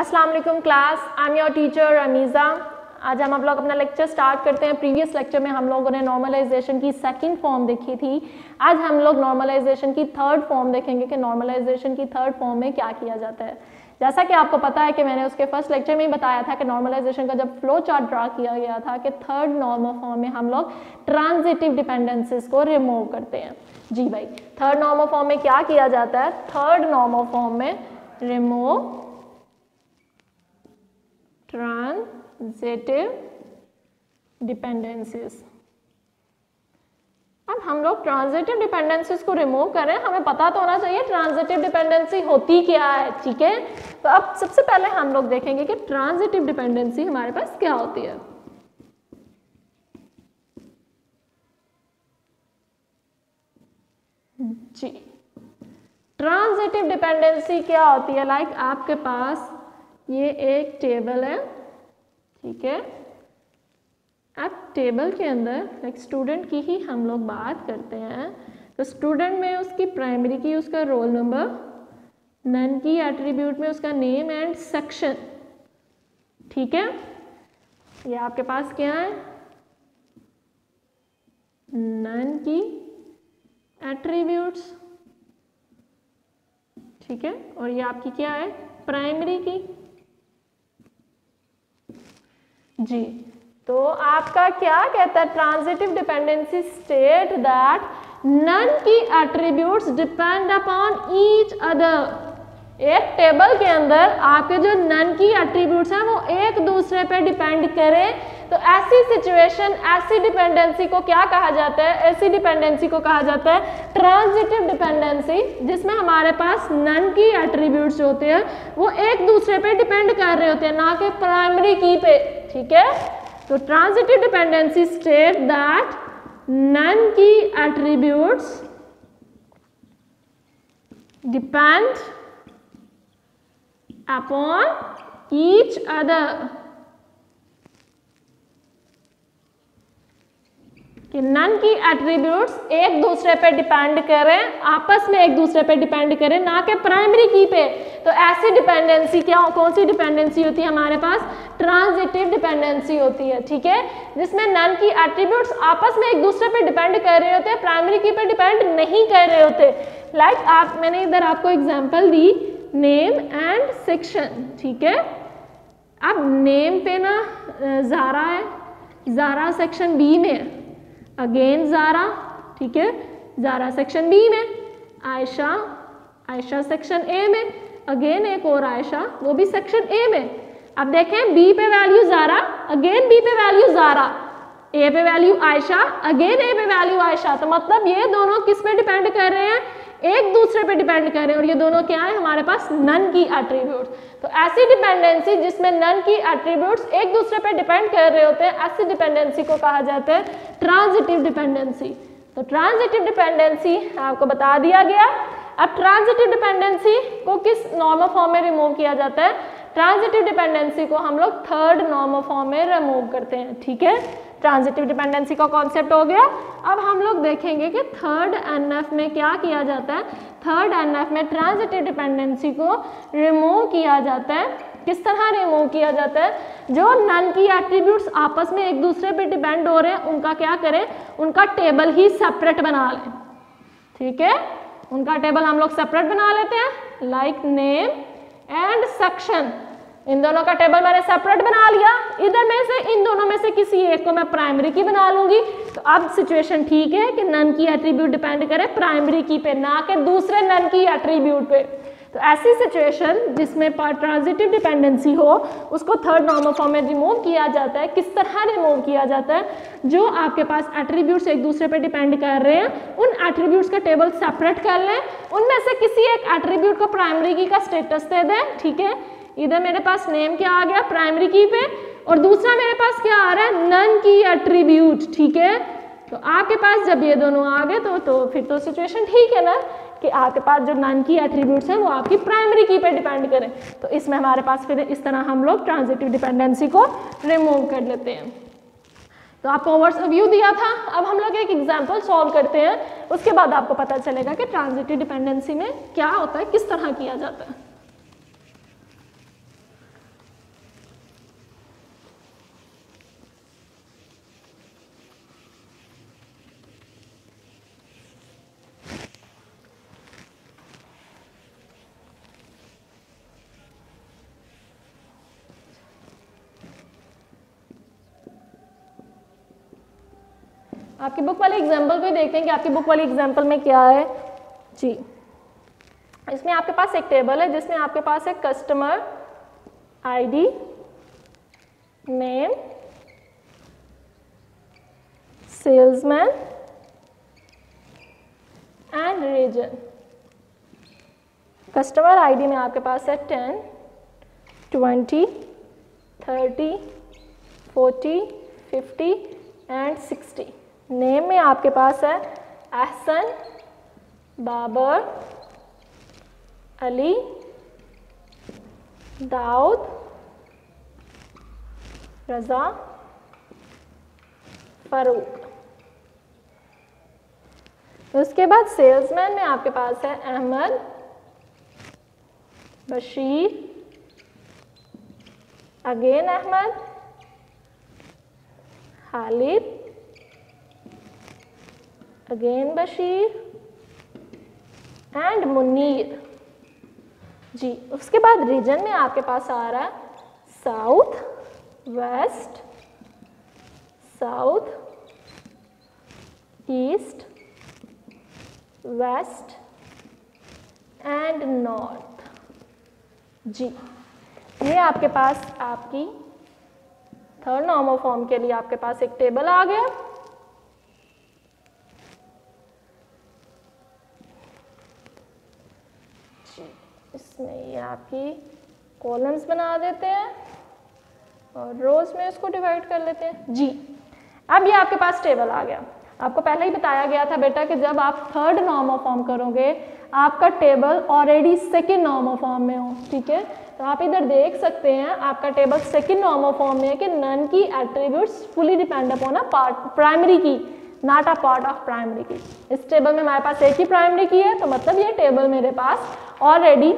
अस्सलाम वालेकुम class, I am your teacher Amiza. आज हम आप लोग अपना लेक्चर स्टार्ट करते हैं। प्रीवियस लेक्चर में हम लोगों ने नॉर्मलाइजेशन की सेकंड फॉर्म देखी थी। आज हम लोग नॉर्मलाइजेशन की थर्ड फॉर्म देखेंगे कि नॉर्मलाइजेशन की थर्ड फॉर्म में क्या किया जाता है। जैसा कि आपको पता है कि मैंने उसके फर्स्ट लेक्चर में ही बताया था कि नॉर्मलाइजेशन का जब फ्लो चार्ट ड्रा किया गया था कि थर्ड नॉर्मल फॉर्म में हम लोग ट्रांजिटिव डिपेंडेंसीज को रिमूव करते हैं। जी भाई, थर्ड नॉर्मल फॉर्म में क्या किया जाता है? थर्ड नॉर्मल फॉर्म में रिमूव ट्रांजिटिव डिपेंडेंसीज। अब हम लोग ट्रांजिटिव डिपेंडेंसीज को रिमूव करें, हमें पता तो होना चाहिए ट्रांजिटिव डिपेंडेंसी होती क्या है। ठीक है, तो अब सबसे पहले हम लोग देखेंगे कि ट्रांजिटिव डिपेंडेंसी हमारे पास क्या होती है। जी, ट्रांजिटिव डिपेंडेंसी क्या होती है? लाइक आपके पास ये एक टेबल है, ठीक है। अब टेबल के अंदर लाइक स्टूडेंट की ही हम लोग बात करते हैं, तो स्टूडेंट में उसकी प्राइमरी की उसका roll number, non key attribute में उसका नेम एंड सेक्शन, ठीक है। ये आपके पास क्या है? नन की एट्रीब्यूट्स, ठीक है, और ये आपकी क्या है? प्राइमरी की। जी, तो आपका क्या कहता है transitive dependency? State that non key attributes depend upon each other. एक टेबल के अंदर आपके जो नन की एट्रीब्यूट्स हैं वो एक दूसरे पे डिपेंड करें, तो ऐसी सिचुएशन, ऐसी डिपेंडेंसी को क्या कहा जाता है? ऐसी डिपेंडेंसी को कहा जाता है ट्रांजिटिव डिपेंडेंसी, जिसमें हमारे पास नन की एट्रीब्यूट्स होते हैं वो एक दूसरे पे डिपेंड कर रहे होते हैं, ना कि प्राइमरी की पे, ठीक है। तो transitive dependency state that non key attributes depend upon each other, कि नन की एट्रीब्यूट्स एक दूसरे पे डिपेंड करें, आपस में एक दूसरे पे डिपेंड करें, ना कि प्राइमरी की पे। तो ऐसी डिपेंडेंसी क्या, कौन सी डिपेंडेंसी होती है हमारे पास? ट्रांजिटिव डिपेंडेंसी होती है, ठीक है, जिसमें नन की एट्रीब्यूट्स आपस में एक दूसरे पे डिपेंड कर रहे होते हैं, प्राइमरी की पे डिपेंड नहीं कर रहे होते। लाइक आप, मैंने इधर आपको एग्जाम्पल दी नेम एंड सेक्शन, ठीक है। अब नेम पे ना ज़ारा है, ज़ारा सेक्शन बी में है, अगेन ज़ारा, ठीक है, ज़ारा सेक्शन बी में, आयशा, आयशा सेक्शन ए में, अगेन एक और आयशा, वो भी सेक्शन ए में। अब देखें बी पे वैल्यू ज़ारा, अगेन बी पे वैल्यू ज़ारा, ए पे वैल्यू आयशा, अगेन ए पे वैल्यू आयशा। तो मतलब ये दोनों किस पे डिपेंड कर रहे हैं? एक दूसरे पे डिपेंड कर रहे हैं, और ये दोनों क्या है हमारे पास? None key attributes. तो ऐसी डिपेंडेंसी जिसमें नन की एट्रीब्यूट्स एक दूसरे पे डिपेंड कर रहे होते हैं, ऐसी डिपेंडेंसी को कहा जाता है ट्रांजिटिव डिपेंडेंसी। तो ट्रांजिटिव डिपेंडेंसी आपको बता दिया गया। अब ट्रांजिटिव डिपेंडेंसी को किस नॉर्मल फॉर्म में रिमूव किया जाता है? ट्रांजिटिव डिपेंडेंसी को हम लोग थर्ड नॉर्मल फॉर्म में रिमूव करते हैं, ठीक है। ट्रांजिटिव डिपेंडेंसी का कॉन्सेप्ट हो गया। अब हम लोग देखेंगे कि थर्ड एनएफ में क्या किया जाता है। थर्ड एनएफ में ट्रांजिटिव डिपेंडेंसी को रिमूव किया जाता है। किस तरह रिमूव किया जाता है? जो नन की एट्रीब्यूट्स आपस में एक दूसरे पे डिपेंड हो रहे हैं, उनका क्या करें? उनका टेबल ही सेपरेट बना लें, ठीक है। उनका टेबल हम लोग सेपरेट बना लेते हैं, लाइक नेम एंड सेक्शन। इन दोनों का टेबल मैंने सेपरेट बना लिया, इधर में से इन दोनों में से किसी एक को मैं प्राइमरी की बना लूंगी। तो अब सिचुएशन ठीक है कि नन की एट्रीब्यूट डिपेंड करे प्राइमरी की पे, ना कि दूसरे नन की एट्रीब्यूट पे। तो ऐसी सिचुएशन जिसमें ट्रांजिटिव डिपेंडेंसी हो, उसको थर्ड नॉर्मल फॉर्म में रिमूव किया जाता है। किस तरह रिमूव किया जाता है? जो आपके पास एट्रीब्यूट्स एक दूसरे पे डिपेंड कर रहे हैं, उन एट्रीब्यूट्स का टेबल सेपरेट कर लें, उनमें से किसी एक एट्रीब्यूट को प्राइमरी की का स्टेटस दे दें, ठीक है। इधर मेरे पास नेम क्या आ गया? प्राइमरी की पे, और दूसरा मेरे पास क्या आ रहा है? नन की एट्रीब्यूट, ठीक है। तो आपके पास जब ये दोनों आ गए तो फिर तो सिचुएशन ठीक है ना, कि आपके पास जो नन की एट्रीब्यूट्स हैं वो आपकी प्राइमरी की पे डिपेंड करें। तो इसमें हमारे पास फिर इस तरह हम लोग ट्रांजिटिव डिपेंडेंसी को रिमूव कर लेते हैं। तो आपको ओवरव्यू दिया था, अब हम लोग एक एग्जाम्पल सॉल्व करते हैं, उसके बाद आपको पता चलेगा कि ट्रांजिटिव डिपेंडेंसी में क्या होता है, किस तरह किया जाता है। आपकी बुक वाले एग्जाम्पल भी देखते हैं कि आपकी बुक वाली एग्जाम्पल में क्या है जी। इसमें आपके पास एक टेबल है जिसमें आपके पास एक customer ID, name, salesman and region. Customer ID में आपके पास है 10, 20, 30, 40, 50 एंड 60। नेम में आपके पास है अहसन, बाबर, अली, दाऊद, रज़ा, फ़ारूक। उसके बाद सेल्समैन में आपके पास है Ahmed, Bashir, again Ahmed, Khalid, again Bashir and Munir ji. उसके बाद रीजन में आपके पास आ रहा है south, west, south, east, west and north जी। ये आपके पास आपकी थर्ड नॉर्मल फॉर्म के लिए आपके पास एक टेबल आ गया। इसमें ये आपकी कॉलम्स बना देते हैं और रोज में इसको डिवाइड कर लेते हैं जी। अब ये आपके पास टेबल आ गया। आपको पहले ही बताया गया था बेटा कि जब आप थर्ड नॉर्मल फॉर्म करोगे आपका table already second normal form में हो, ठीक है। तो आप इधर देख सकते हैं आपका टेबल सेकेंड नॉर्मल फॉर्म में है कि non key attributes fully depend upon primary key, not a part of primary key. इस टेबल में हमारे पास एक ही प्राइमरी की है, तो मतलब ये टेबल मेरे पास ऑलरेडी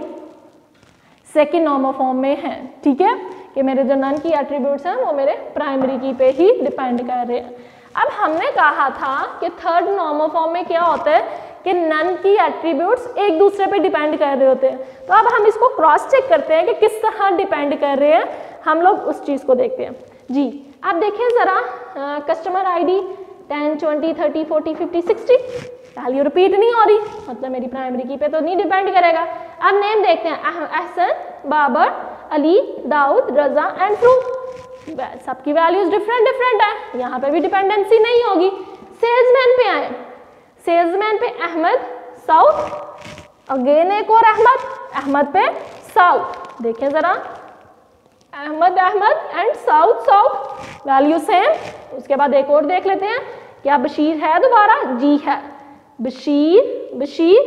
सेकेंड नॉर्मल फॉर्म में है, ठीक है, कि मेरे जो नन की एट्रीब्यूट्स हैं वो मेरे प्राइमरी की पे ही डिपेंड कर रहे हैं। अब हमने कहा था कि थर्ड नॉर्मल फॉर्म में क्या होता है कि नन की एट्रीब्यूट्स एक दूसरे पे डिपेंड कर रहे होते हैं। तो अब हम इसको क्रॉस चेक करते हैं कि किस तरह डिपेंड कर रहे हैं, हम लोग उस चीज़ को देखते हैं जी। अब देखिए ज़रा कस्टमर आईडी 10, 20, 30, 40, 50, 60 वैल्यू रिपीट नहीं हो रही, मतलब मेरी प्राइमरी की पे तो नहीं डिपेंड करेगा। अब नेम देखते हैं अहसन, बाबर, अली, दाऊद, रज़ा एंड फ़ारूक। सबकी वैल्यूज डिफरेंट डिफरेंट है, यहाँ पे भी डिपेंडेंसी नहीं होगी। सेल्समैन पे आए, सेल्समैन पे अहमद, साउथ, अगेन एक और अहमद, अहमद पे साउथ। देखें ज़रा Ahmed Ahmed and south south, value same. उसके बाद एक और देख लेते हैं, क्या बशीर है दोबारा? जी है, बशीर बशीर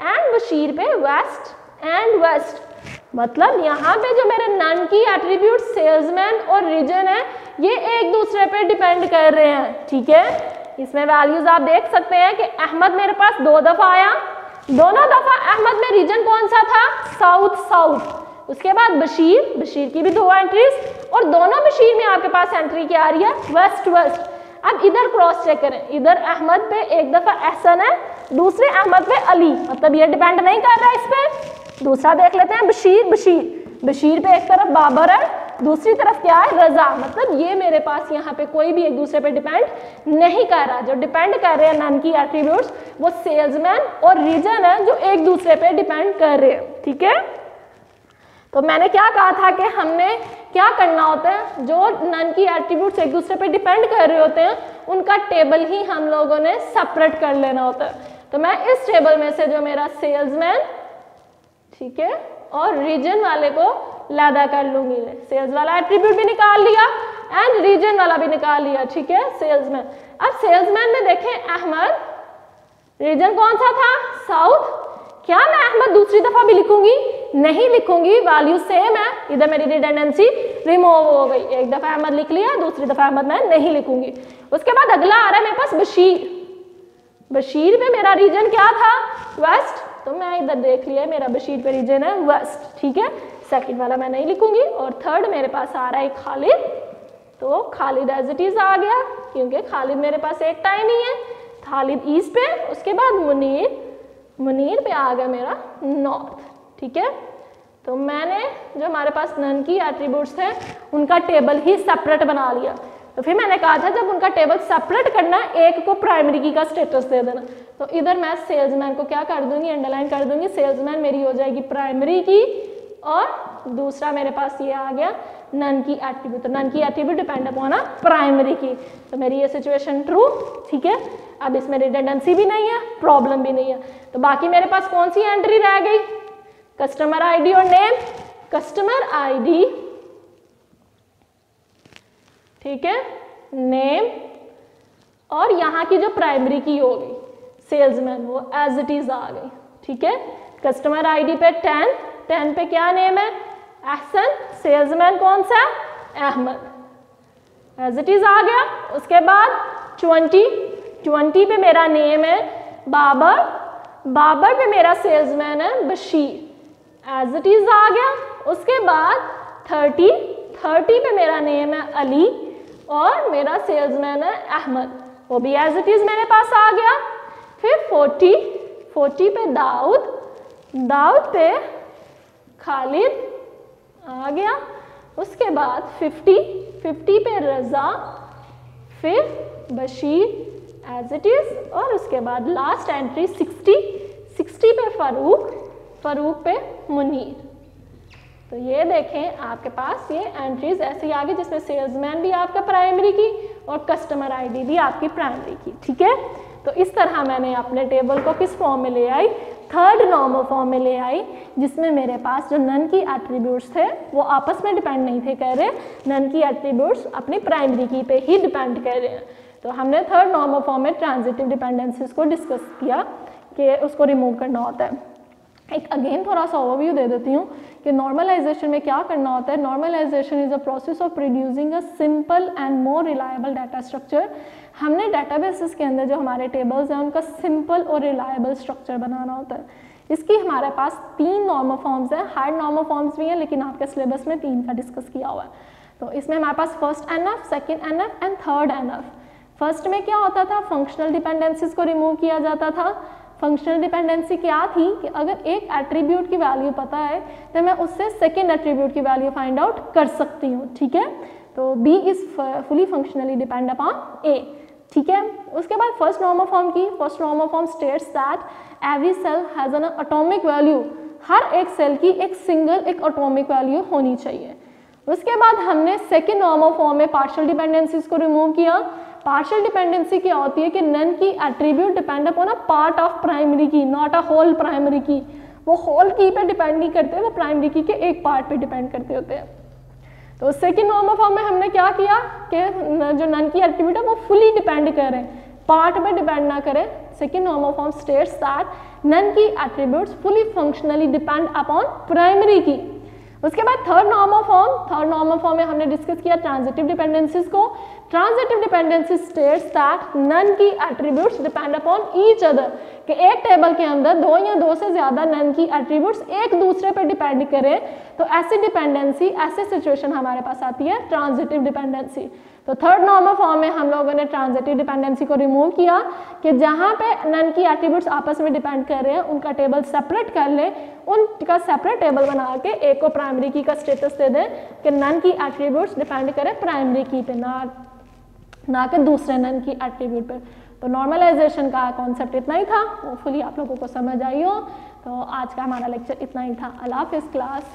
एंड बशीर पे वेस्ट एंड वेस्ट, मतलब यहाँ पे जो मेरे नन की एट्रीब्यूट सेल्समैन और रीजन है ये एक दूसरे पे डिपेंड कर रहे हैं, ठीक है। इसमें वैल्यूज आप देख सकते हैं कि अहमद मेरे पास दो दफ़ा आया, दोनों दफ़ा अहमद में रीजन कौन सा था? South south. उसके बाद बशीर, बशीर की भी दो एंट्रीज, और दोनों बशीर में आपके पास एंट्री क्या आ रही है? West west. अब इधर क्रॉस चेक करें, इधर अहमद पे एक दफ़ा अहसन है, दूसरे अहमद पे अली, मतलब ये डिपेंड नहीं कर रहा है इस पर। दूसरा देख लेते हैं बशीर बशीर, बशीर पे एक तरफ बाबर है, दूसरी तरफ क्या है? रज़ा, मतलब ये मेरे पास यहाँ पे कोई भी एक दूसरे पे डिपेंड नहीं कर रहा। जो डिपेंड कर रहे हैं नन की एट्रीब्यूट्स वो सेल्समैन और रीजन है जो एक दूसरे पर डिपेंड कर रहे हैं, ठीक है। तो मैंने क्या कहा था कि हमने क्या करना होता है, जो नन की एट्रीब्यूट्स एक दूसरे पे डिपेंड कर रहे होते हैं उनका टेबल ही हम लोगों ने सेपरेट कर लेना होता है। तो मैं इस टेबल में से जो मेरा सेल्समैन, ठीक है, और रीजन वाले को लैदा कर लूँगी। सेल्स वाला एट्रीब्यूट भी निकाल लिया एंड रीजन वाला भी निकाल लिया, ठीक है, सेल्समैन। अब सेल्समैन में देखें अहमद, रीजन कौन सा था? साउथ। क्या मैं अहमद दूसरी दफ़ा भी लिखूंगी? नहीं लिखूंगी, वैल्यू सेम है। इधर मेरी रिडंडेंसी रिमूव हो गई, एक दफ़ा अहमद लिख लिया, दूसरी दफ़ा अहमद मैं नहीं लिखूंगी। उसके बाद अगला आ रहा है मेरे पास बशीर, बशीर पे मेरा रीजन क्या था? वेस्ट। तो मैं इधर देख लिया मेरा बशीर पे रीजन है वेस्ट, ठीक है, सेकेंड वाला मैं नहीं लिखूंगी। और थर्ड मेरे पास आ रहा है खालिद, तो खालिद एज इट इज़ आ गया क्योंकि खालिद मेरे पास एक टाइम ही है। खालिद ईस्ट पे, उसके बाद मुनीर, मुनीर पे आ गया मेरा नॉर्थ, ठीक है। तो मैंने जो हमारे पास नन की एट्रीब्यूट्स थे उनका टेबल ही सेपरेट बना लिया। तो फिर मैंने कहा था जब उनका टेबल सेपरेट करना एक को प्राइमरी की का स्टेटस दे देना। तो इधर मैं सेल्समैन को क्या कर दूंगी, अंडरलाइन कर दूंगी। सेल्समैन मेरी हो जाएगी प्राइमरी की और दूसरा मेरे पास ये आ गया नन की एट्रीब्यूट। तो non key attribute depend upon a primary key. तो मेरी ये सिचुएशन ट्रू, ठीक है। अब इसमें रिडंडेंसी भी नहीं है, प्रॉब्लम भी नहीं है। तो बाकी मेरे पास कौन सी एंट्री रह गई, कस्टमर आईडी और नेम। कस्टमर आईडी, ठीक है, नेम, और यहाँ की जो प्राइमरी की हो गई सेल्समैन, वो एज इट इज आ गई, ठीक है। कस्टमर आईडी पे 10 पे क्या नेम है, एहसन। सेल्समैन कौन सा, अहमद, एज इट इज आ गया। उसके बाद 20 पे मेरा नेम है बाबर, बाबर पे मेरा सेल्समैन है बशीर, एज इट इज आ गया। उसके बाद 30 पे मेरा नेम है अली और मेरा सेल्समैन है अहमद, वो भी एज इट इज मेरे पास आ गया। फिर 40 पे दाऊद, दाऊद पे खालिद आ गया। उसके बाद 50 पे रज़ा, फिर बशीर एज इट इज़, और उसके बाद लास्ट एंट्री 60 पे फ़ारूक, फ़ारूक पे मुनीर। तो ये देखें आपके पास ये एंट्रीज ऐसे ही आ गई जिसमें सेल्समैन भी आपका प्राइमरी की और कस्टमर आईडी भी आपकी प्राइमरी की, ठीक है। तो इस तरह मैंने अपने टेबल को किस फॉर्म में ले आई, थर्ड नॉर्मल फॉर्म में ले आई, जिसमें मेरे पास जो नन की एट्रीब्यूट्स थे वो आपस में डिपेंड नहीं थे कर रहे, नन की एट्रीब्यूट्स अपनी प्राइमरी की पे ही डिपेंड कर रहे हैं। तो हमने थर्ड नॉर्मल फॉर्म में ट्रांजिटिव डिपेंडेंसीज को डिस्कस किया कि उसको रिमूव करना होता है। एक अगेन थोड़ा सा ओवरव्यू दे देती हूँ कि नॉर्मलाइजेशन में क्या करना होता है। Normalisation is a process of producing a simple and more reliable data structure. हमने डाटाबेसेस के अंदर जो हमारे टेबल्स हैं उनका सिंपल और रिलायबल स्ट्रक्चर बनाना होता है। इसकी हमारे पास 3 नॉर्मल फॉर्म्स हैं, हार्ड नॉर्मल फॉर्म्स भी हैं, लेकिन आपके सिलेबस में 3 का डिस्कस किया हुआ है। तो इसमें हमारे पास first NF, second NF and third NF. First में क्या होता था, फंक्शनल डिपेंडेंसीज को रिमूव किया जाता था। फंक्शनल डिपेंडेंसी क्या थी कि अगर एक एट्रीब्यूट की वैल्यू पता है तो मैं उससे सेकेंड एट्रीब्यूट की वैल्यू फाइंड आउट कर सकती हूँ, ठीक है। तो B is fully functionally depend upon A, ठीक है। उसके बाद फर्स्ट नॉर्मल फॉर्म की, first normal form states that every cell has an atomic value. हर एक सेल की एक सिंगल एक एटॉमिक वैल्यू होनी चाहिए। उसके बाद हमने सेकेंड नॉर्मल फॉर्म में पार्शियल डिपेंडेंसीज को रिमूव किया। पार्शियल डिपेंडेंसी क्या होती है कि non key attribute depend upon a part of primary key, not a whole primary key. वो होल की पे डिपेंड नहीं करते, वो प्राइमरी की के एक पार्ट पे डिपेंड करते होते हैं। तो सेकेंड नॉर्मल फॉर्म में हमने क्या किया कि जो नन की एट्रीब्यूट है वो फुली डिपेंड करें, पार्ट पे डिपेंड ना करें। Second normal form states that non key attributes fully functionally depend upon primary key. उसके बाद third normal form, third normal form में हमने डिस्कस किया ट्रांजिटिव डिपेंडेंसीज को। Transitive dependency states that non key attributes depend upon each other, कि एक table के अंदर 2 या 2 से ज़्यादा नन की एट्रीब्यूट्स एक दूसरे पर डिपेंड करें। तो ऐसी डिपेंडेंसी, ऐसी सिचुएशन हमारे पास आती है ट्रांजिटिव डिपेंडेंसी। तो थर्ड नॉर्मल फॉर्म में हम लोगों ने ट्रांजिटिव डिपेंडेंसी को रिमूव किया कि जहाँ पे नन की एट्रीब्यूट्स आपस में डिपेंड कर रहे हैं उनका टेबल सेपरेट कर लें, उनका सेपरेट टेबल बना के एक को प्राइमरी की का स्टेटस दे दें कि नन की एट्रीब्यूट्स डिपेंड करें प्राइमरी की पे, ना कि दूसरे नन की एट्रीब्यूट पर। तो नॉर्मलाइजेशन का कॉन्सेप्ट इतना ही था, होपफुली आप लोगों को समझ आई हो। तो आज का हमारा लेक्चर इतना ही था। अल्लाह हाफिज़ क्लास।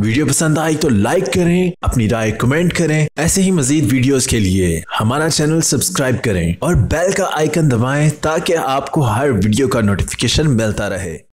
वीडियो पसंद आई तो लाइक करें, अपनी राय कमेंट करें। ऐसे ही मजीद वीडियोस के लिए हमारा चैनल सब्सक्राइब करें और बेल का आइकन दबाएं ताकि आपको हर वीडियो का नोटिफिकेशन मिलता रहे।